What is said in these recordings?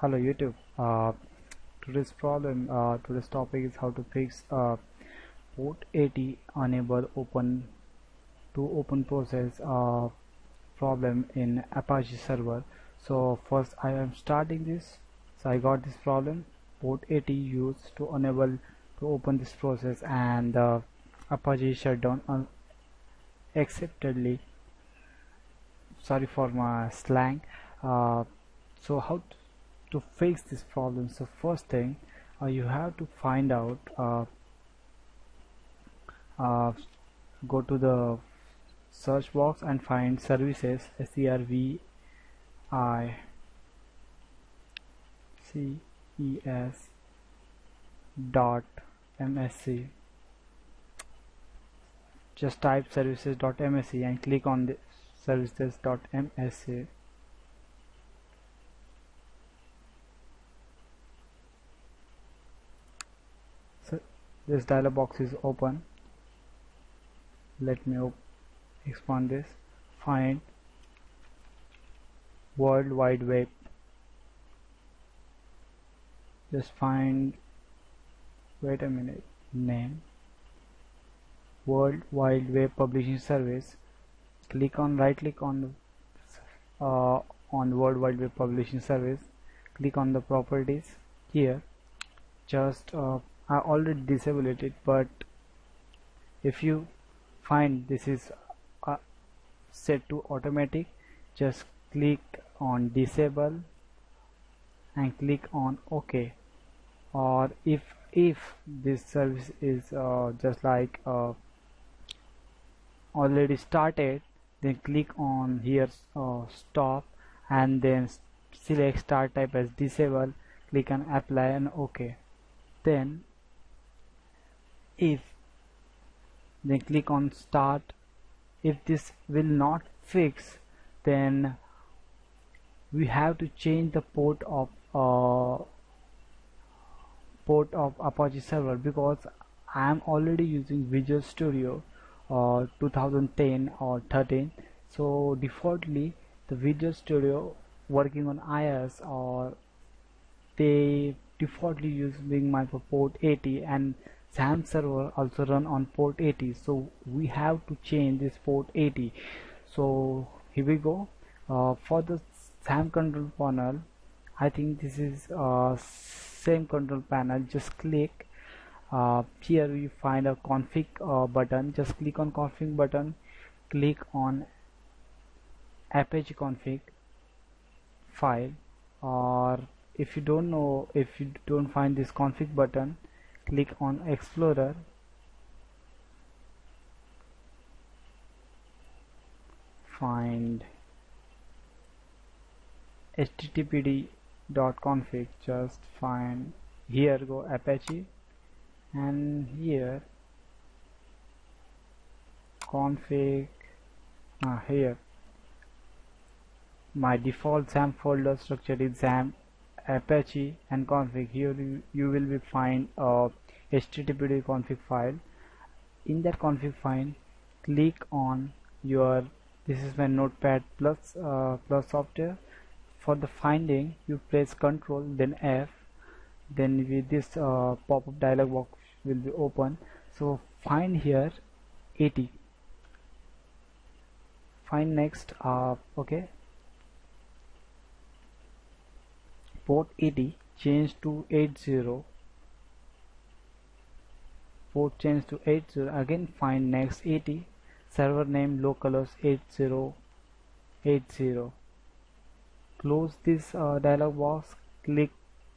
Hello YouTube. Today's topic is how to fix port 80 enable open process problem in Apache server. So first I am starting this. So I got this problem, port 80 used to enable to open this process, and Apache shut down unexpectedly. Sorry for my slang. So how to fix this problem? So first thing, you have to find out, go to the search box and find services, services.msc. just type services.msc and click on the services.msc. So this dialog box is open. Let me expand this. Find World Wide Web. Just find, wait a minute, name World Wide Web Publishing Service. Click on, right click on World Wide Web Publishing Service. Click on the properties here. Just I already disabled it, but if you find this is set to automatic, just click on disable and click on OK. Or if this service is just like already started, then click on here stop, and then select start type as disable, click on apply and OK. Then then click on start. If this will not fix, then we have to change the port of Apache server, because I am already using Visual Studio 2010 or 13. So defaultly the Visual Studio working on IIS, or they defaultly using my port 80, and Xampp server also run on port 80. So we have to change this port 80. So here we go. For the Xampp control panel, I think this is same control panel. Just click here you find a config button. Just click on config button, click on Apache config file, or if you don't find this config button, click on Explorer, find httpd.conf. just find here, go Apache, and here config, here my default Xampp folder structure is Xampp, Apache and config. Here you will be find httpd config file. In that config file, click on your, this is my Notepad++ software. For the finding, you press Ctrl then F, then with this pop-up dialog box will be open. So find here 80, find next, okay, port 80, change to 80, port change to 80, again find next 80, server name localhost 8080, close this dialog box, click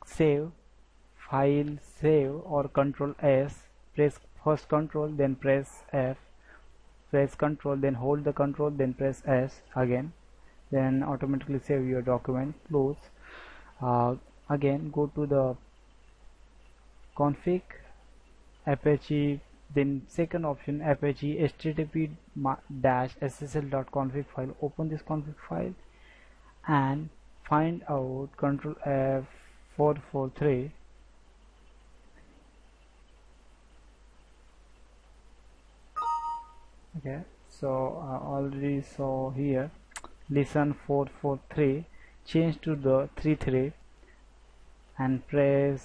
save, file save or Ctrl S, press first Ctrl then press F, press Ctrl then hold the Ctrl then press S again, then automatically save your document, close. Again go to the config Apache, then second option Apache http-ssl.config file. Open this config file and find out Ctrl F 443, okay. So already saw here listen 443, change to the 33, and press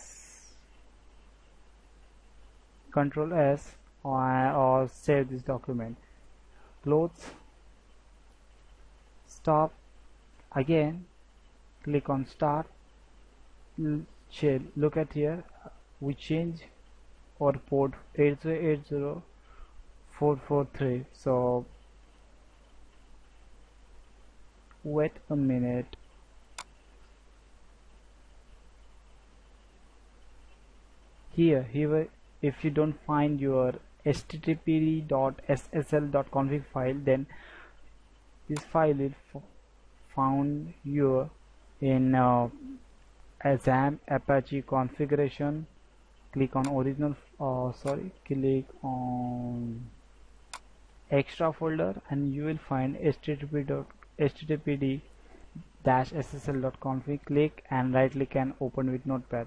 Ctrl S or save this document. Close, stop, again click on start. Look at here, we change our port 8080443. So wait a minute. Here if you don't find your httpd.ssl.config file, then this file is found here in Xampp Apache configuration. Click on original, click on extra folder, and you will find httpd-ssl.config. Click and right click and open with Notepad.